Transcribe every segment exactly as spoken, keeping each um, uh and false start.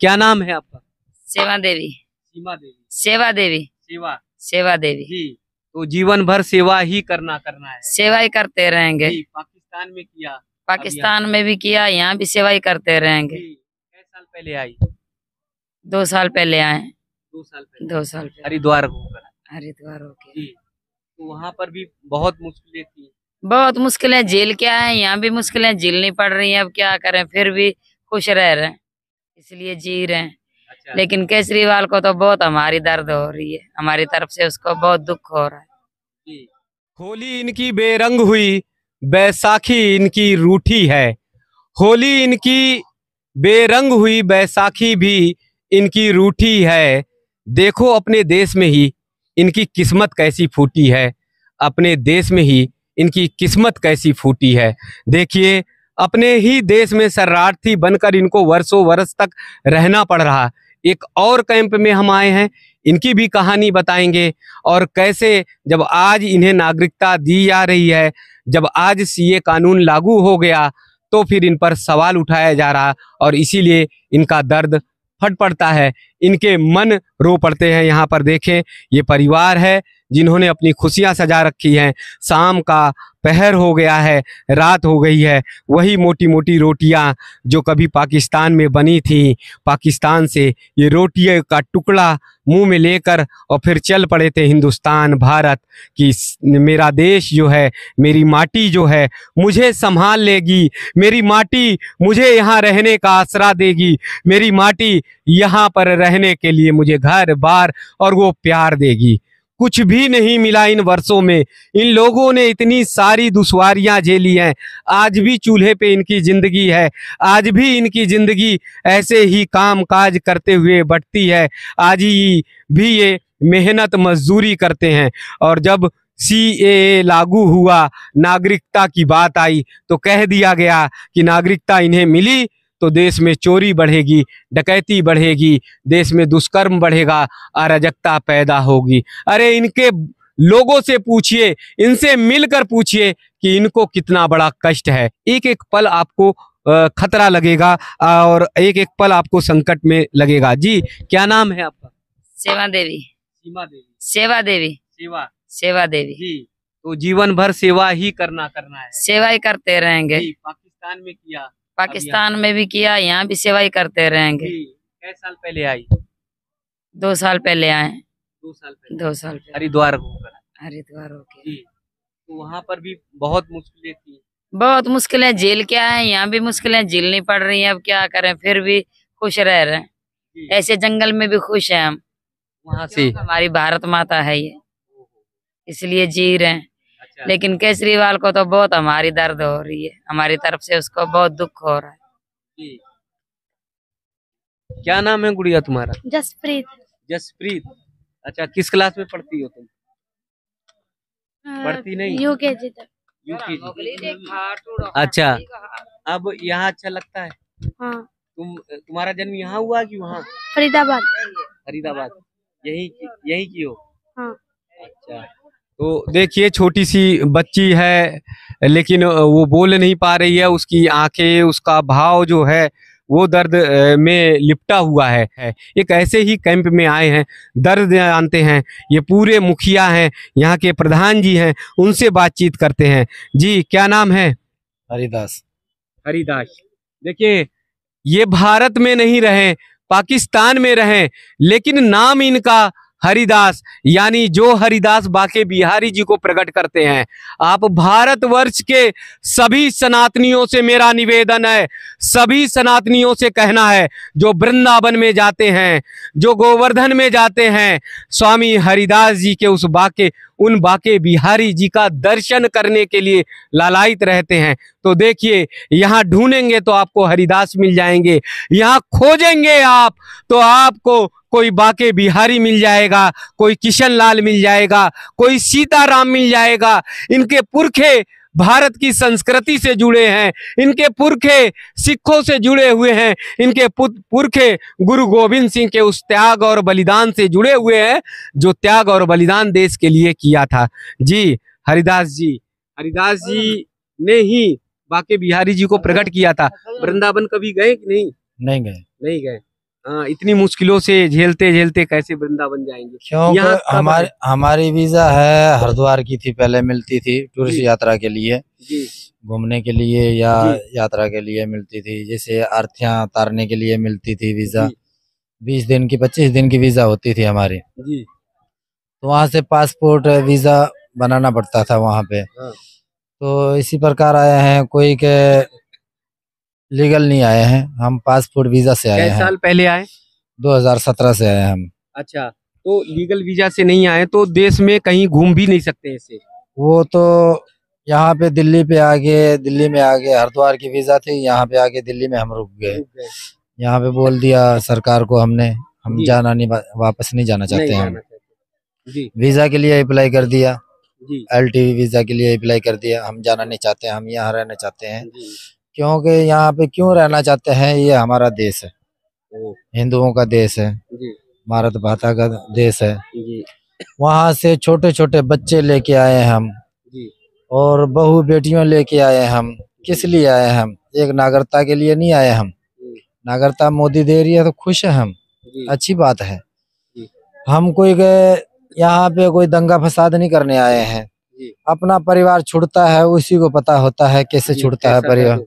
क्या नाम है आपका? सेवा देवी। सीमा देवी। सेवा देवी। सेवा सेवा देवी जी। तो जीवन भर सेवा ही करना करना है। सेवा ही करते रहेंगे। पाकिस्तान में किया, पाकिस्तान में भी किया, यहाँ भी सेवा ही करते रहेंगे। कई साल पहले आई? दो साल पहले आए। दो साल पहले। दो साल पहले हरिद्वार होकर। हरिद्वार होकर तो वहाँ पर भी बहुत मुश्किलें थी। बहुत मुश्किलें झेल के आए, यहाँ भी मुश्किलें झेलनी पड़ रही है। अब क्या करें, फिर भी खुश रह रहे हैं, इसलिए जी रहे हैं। अच्छा। लेकिन केजरीवाल को तो बहुत हमारी दर्द हो रही है, हमारी तरफ से उसको बहुत दुख हो रहा है। होली इनकी बेरंग हुई, बैसाखी इनकी रूठी है। होली इनकी बेरंग हुई, बैसाखी भी इनकी रूठी है। देखो अपने देश में ही इनकी किस्मत कैसी फूटी है। अपने देश में ही इनकी किस्मत कैसी फूटी है। देखिए अपने ही देश में शरणार्थी बनकर इनको वर्षों वर्ष तक रहना पड़ रहा। एक और कैंप में हम आए हैं, इनकी भी कहानी बताएंगे और कैसे जब आज इन्हें नागरिकता दी जा रही है, जब आज सीए कानून लागू हो गया तो फिर इन पर सवाल उठाया जा रहा और इसीलिए इनका दर्द फट पड़ता है, इनके मन रो पड़ते हैं। यहाँ पर देखें, ये परिवार है जिन्होंने अपनी खुशियाँ सजा रखी हैं। शाम का पहर हो गया है, रात हो गई है। वही मोटी मोटी रोटियाँ जो कभी पाकिस्तान में बनी थीं, पाकिस्तान से ये रोटियों का टुकड़ा मुंह में लेकर और फिर चल पड़े थे हिंदुस्तान, भारत कि मेरा देश जो है, मेरी माटी जो है मुझे संभाल लेगी, मेरी माटी मुझे यहाँ रहने का आसरा देगी, मेरी माटी यहाँ पर रहने के लिए मुझे घर बार और वो प्यार देगी। कुछ भी नहीं मिला इन वर्षों में। इन लोगों ने इतनी सारी दुश्वारियां झेली हैं, आज भी चूल्हे पे इनकी जिंदगी है, आज भी इनकी जिंदगी ऐसे ही काम काज करते हुए बढ़ती है, आज ही भी ये मेहनत मजदूरी करते हैं। और जब सीएए लागू हुआ, नागरिकता की बात आई तो कह दिया गया कि नागरिकता इन्हें मिली तो देश में चोरी बढ़ेगी, डकैती बढ़ेगी, देश में दुष्कर्म बढ़ेगा, अराजकता पैदा होगी। अरे इनके लोगों से पूछिए, इनसे मिलकर पूछिए कि इनको कितना बड़ा कष्ट है। एक एक पल आपको खतरा लगेगा और एक एक पल आपको संकट में लगेगा। जी क्या नाम है आपका? सेवा देवी। सीमा देवी। सेवा देवी। सेवा सेवा देवी जी। तो जीवन भर सेवा ही करना करना है। सेवा ही करते रहेंगे। पाकिस्तान में किया, पाकिस्तान में भी किया, यहाँ भी सेवा ही करते रहेंगे। कई साल पहले आई? दो साल पहले आए। दो साल पहले। दो साल पहले हरिद्वार होकर। हरिद्वार होकर तो वहाँ पर भी बहुत मुश्किलें थी। बहुत मुश्किलें झेल के आए, यहाँ भी मुश्किलें झेलनी पड़ रही है। अब क्या करें, फिर भी खुश रह रहे हैं। ऐसे जंगल में भी खुश हैं हम। वहाँ से हमारी भारत माता है ये, इसलिए जी रहे हैं। लेकिन केजरीवाल को तो बहुत हमारी दर्द हो रही है, हमारी तरफ से उसको बहुत दुख हो रहा है। क्या नाम है गुड़िया तुम्हारा? जसप्रीत। जसप्रीत। अच्छा, किस क्लास में पढ़ती हो तुम? पढ़ती नहीं, यूकेजी तक। यूकेजी। अच्छा, अब यहाँ अच्छा लगता है? हाँ। तुम तुम्हारा जन्म यहाँ हुआ कि वहाँ? फरीदाबाद। फरीदाबाद यही यही की हो? हाँ। अच्छा, तो देखिए छोटी सी बच्ची है लेकिन वो बोल नहीं पा रही है। उसकी आंखें, उसका भाव जो है वो दर्द में लिपटा हुआ है। एक ऐसे ही कैंप में आए हैं, दर्द जानते हैं। ये पूरे मुखिया हैं, यहाँ के प्रधान जी हैं, उनसे बातचीत करते हैं। जी क्या नाम है? हरिदास। हरिदास। देखिए ये भारत में नहीं रहें, पाकिस्तान में रहें, लेकिन नाम इनका हरिदास, यानी जो हरिदास बाके बिहारी जी को प्रकट करते हैं। आप भारतवर्ष के सभी सनातनियों से मेरा निवेदन है, सभी सनातनियों से कहना है, जो वृंदावन में जाते हैं, जो गोवर्धन में जाते हैं, स्वामी हरिदास जी के उस बाके उन बाके बिहारी जी का दर्शन करने के लिए लालायित रहते हैं। तो देखिए यहाँ ढूंढेंगे तो आपको हरिदास मिल जाएंगे, यहाँ खोजेंगे आप तो आपको कोई बाके बिहारी मिल जाएगा, कोई किशन लाल मिल जाएगा, कोई सीताराम मिल जाएगा। इनके पुरखे भारत की संस्कृति से जुड़े हैं, इनके पुरखे सिखों से जुड़े हुए हैं, इनके पुरखे गुरु गोविंद सिंह के उस त्याग और बलिदान से जुड़े हुए हैं जो त्याग और बलिदान देश के लिए किया था। जी हरिदास जी, हरिदास जी ने ही बाके बिहारी जी को प्रकट किया था। वृंदावन कभी गए कि नहीं? नहीं गए। नहीं गए। इतनी मुश्किलों से झेलते झेलते कैसे वृंदावन जाएंगे? क्यों हमारे हमारी वीजा है हरिद्वार की थी, पहले मिलती थी टूरिस्ट यात्रा के लिए, घूमने के लिए या यात्रा के लिए मिलती थी, जैसे अर्थियां तारने के लिए मिलती थी वीजा, बीस दिन की पच्चीस दिन की वीजा होती थी हमारी जी। तो वहाँ से पासपोर्ट वीजा बनाना पड़ता था वहाँ पे। तो इसी प्रकार आए हैं, कोई के लीगल नहीं आए हैं, हम पासपोर्ट वीजा से आए हैं। साल पहले आए? दो हज़ार सत्रह से आए हम। अच्छा, तो लीगल वीजा से नहीं आए तो देश में कहीं घूम भी नहीं सकते ऐसे? वो तो यहाँ पे दिल्ली पे आगे, दिल्ली में आगे हरिद्वार की वीजा थी, यहाँ पे आगे दिल्ली में हम रुक गए। यहाँ पे बोल दिया सरकार को हमने, हम जाना नहीं, वापस नहीं जाना चाहते नहीं हम जी। वीजा के लिए अप्लाई कर दिया, एल टी वीजा के लिए अप्लाई कर दिया, हम जाना नहीं चाहते, हम यहाँ रहना चाहते हैं। क्योंकि यहाँ पे क्यों रहना चाहते हैं? ये हमारा देश है, हिंदुओं का देश है, भारत माता का देश है। वहाँ से छोटे छोटे बच्चे लेके आए हम और बहु बेटियों लेके आए हम। किस लिए आए हम? एक नागरिकता के लिए नहीं आए हम। नागरिकता मोदी दे रही है तो खुश है हम, अच्छी बात है। हम कोई यहाँ पे कोई दंगा फसाद नहीं करने आए हैं। अपना परिवार छुड़ता है, उसी को पता होता है कैसे छुड़ता है परिवार,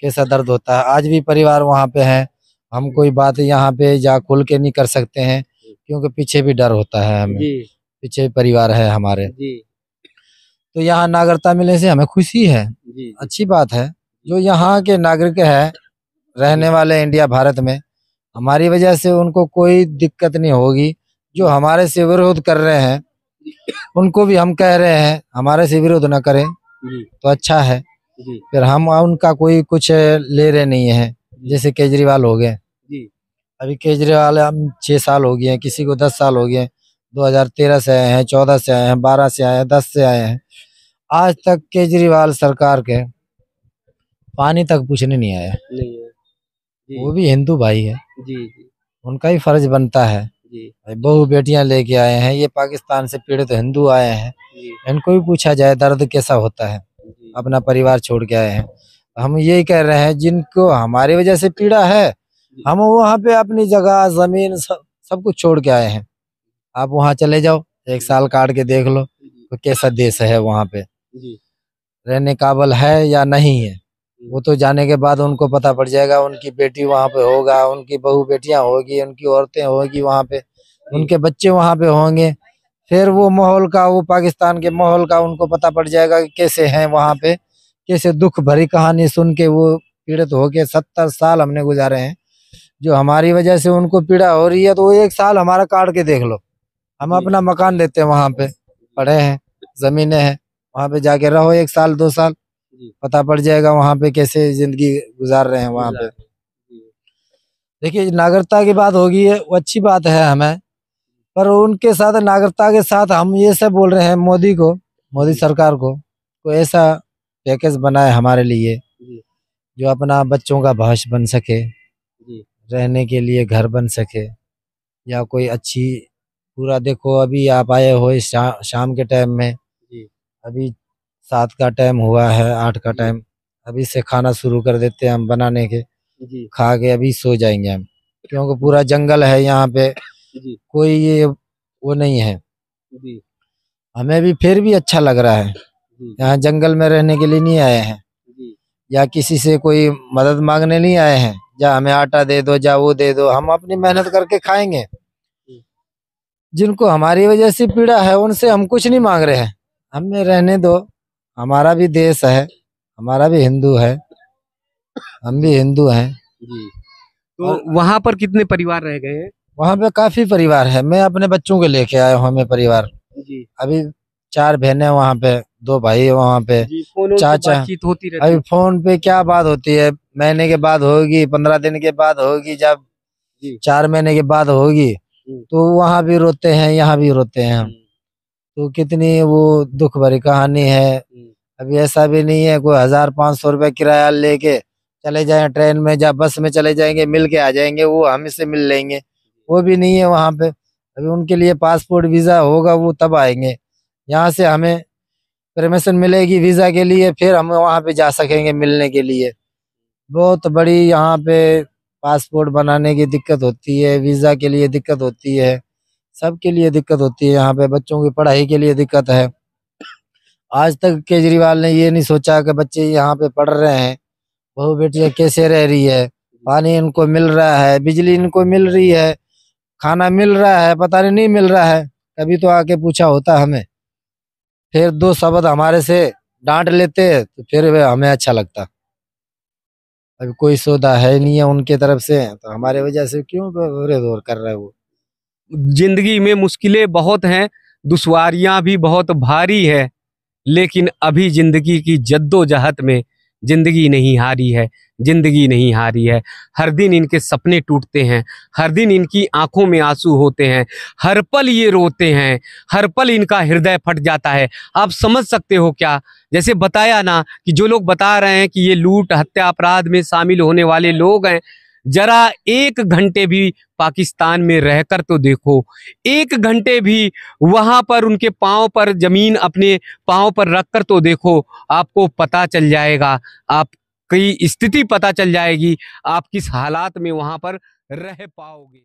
कैसा दर्द होता है। आज भी परिवार वहाँ पे है, हम कोई बात यहाँ पे जा खुल के नहीं कर सकते हैं क्योंकि पीछे भी डर होता है हमें, पीछे परिवार है हमारे। तो यहाँ नागरिकता मिलने से हमें खुशी है, अच्छी बात है। जो यहाँ के नागरिक है, रहने वाले इंडिया भारत में, हमारी वजह से उनको कोई दिक्कत नहीं होगी। जो हमारे से विरोध कर रहे हैं उनको भी हम कह रहे हैं हमारे से विरोध न करें तो अच्छा है। फिर हम उनका कोई कुछ ले रहे नहीं है। जैसे केजरीवाल हो गए, अभी केजरीवाल हम छह साल हो गए हैं, किसी को दस साल हो गए हैं। दो हज़ार तेरह से आए हैं, चौदह से आए हैं, बारह से आए हैं, दस से आए हैं। आज तक केजरीवाल सरकार के पानी तक पूछने नहीं आया। वो भी हिंदू भाई है, उनका ही फर्ज बनता है। बहु बेटियां लेके आए हैं, ये पाकिस्तान से पीड़ित तो हिंदू आए हैं, इनको भी पूछा जाए दर्द कैसा होता है। अपना परिवार छोड़ के आए हैं, हम यही कह रहे हैं जिनको हमारी वजह से पीड़ा है, हम वहाँ पे अपनी जगह जमीन सब, सब कुछ छोड़ के आए हैं। आप वहाँ चले जाओ, एक साल काट के देख लो तो कैसा देश है, वहाँ पे रहने काबिल है या नहीं है। वो तो जाने के बाद उनको पता पड़ जाएगा। उनकी बेटी वहाँ पे होगा, उनकी बहू बेटियाँ होगी, उनकी औरतें होगी वहाँ पे, उनके बच्चे वहाँ पे होंगे। फिर वो माहौल का, वो पाकिस्तान के माहौल का उनको पता पड़ जाएगा कि कैसे हैं वहाँ पे, कैसे दुख भरी कहानी सुन के वो पीड़ित होके सत्तर साल हमने गुजारे हैं। जो हमारी वजह से उनको पीड़ा हो रही है, तो वो एक साल हमारा काट के देख लो। हम अपना मकान लेते हैं, वहाँ पे पड़े हैं, जमीनें हैं, वहाँ पे जाके रहो एक साल दो साल, पता पड़ जाएगा वहाँ पे कैसे जिंदगी गुजार रहे हैं वहाँ पे। देखिए, नागरिकता की बात होगी, वो अच्छी बात है हमें, पर उनके साथ नागरिकता के साथ हम ये सब बोल रहे हैं मोदी को, मोदी सरकार को, कोई ऐसा पैकेज बनाए हमारे लिए जो अपना बच्चों का भविष्य बन सके, रहने के लिए घर बन सके, या कोई अच्छी पूरा। देखो अभी आप आए हो शा, शाम के टाइम में, अभी सात का टाइम हुआ है, आठ का टाइम, अभी से खाना शुरू कर देते हैं हम बनाने के, खा के अभी सो जाएंगे हम। क्योंकि पूरा जंगल है यहाँ पे, कोई ये वो नहीं है। हमें भी फिर भी अच्छा लग रहा है, यहाँ जंगल में रहने के लिए नहीं आए हैं, या किसी से कोई मदद मांगने नहीं आए हैं, या हमें आटा दे दो, या वो दे दो, हम अपनी मेहनत करके खाएंगे। जिनको हमारी वजह से पीड़ा है उनसे हम कुछ नहीं मांग रहे हैं, हमें रहने दो, हमारा भी देश है, हमारा भी हिंदू है, हम भी हिंदू हैं जी। तो वहाँ पर कितने परिवार रह गए हैं? वहाँ पे काफी परिवार है, मैं अपने बच्चों को लेके आया हूँ। हमें परिवार जी, अभी चार बहनें वहाँ पे, दो भाई है वहाँ पे, चाचा। होती रहती अभी फोन पे क्या बात होती है, महीने के बाद होगी, पंद्रह दिन के बाद होगी, जब चार महीने के बाद होगी तो वहाँ भी रोते हैं, यहाँ भी रोते हैं हम। तो कितनी वो दुख भरी कहानी है। अभी ऐसा भी नहीं है कोई हजार पाँच सौ रुपये किराया लेके चले जाएं ट्रेन में या बस में चले जाएंगे, मिल के आ जाएंगे, वो हम इससे मिल लेंगे, वो भी नहीं है वहाँ पे। अभी उनके लिए पासपोर्ट वीज़ा होगा, वो तब आएंगे। यहाँ से हमें परमिशन मिलेगी वीज़ा के लिए, फिर हम वहाँ पे जा सकेंगे मिलने के लिए। बहुत बड़ी यहाँ पे पासपोर्ट बनाने की दिक्कत होती है, वीज़ा के लिए दिक्कत होती है, सबके लिए दिक्कत होती है। यहाँ पे बच्चों की पढ़ाई के लिए दिक्कत है। आज तक केजरीवाल ने ये नहीं सोचा कि बच्चे यहाँ पे पढ़ रहे हैं, बहू बेटियाँ कैसे रह रही है, पानी इनको मिल रहा है, बिजली इनको मिल रही है, खाना मिल रहा है, पता नहीं नहीं मिल रहा है। कभी तो आके पूछा होता हमें, फिर दो शब्द हमारे से डांट लेते तो फिर हमें अच्छा लगता। अभी कोई सौदा है नहीं है उनके तरफ से, तो हमारे वजह से क्यों विरोध कर रहे हैं वो। जिंदगी में मुश्किलें बहुत हैं, दुश्वारियां भी बहुत भारी है, लेकिन अभी जिंदगी की जद्दोजहद में जिंदगी नहीं हारी है, जिंदगी नहीं हारी है। हर दिन इनके सपने टूटते हैं, हर दिन इनकी आंखों में आंसू होते हैं, हर पल ये रोते हैं, हर पल इनका हृदय फट जाता है। आप समझ सकते हो क्या, जैसे बताया ना कि जो लोग बता रहे हैं कि ये लूट हत्या अपराध में शामिल होने वाले लोग हैं, जरा एक घंटे भी पाकिस्तान में रहकर तो देखो, एक घंटे भी वहां पर उनके पांव पर जमीन अपने पांव पर रखकर तो देखो, आपको पता चल जाएगा, आपकी स्थिति पता चल जाएगी, आप किस हालात में वहां पर रह पाओगे।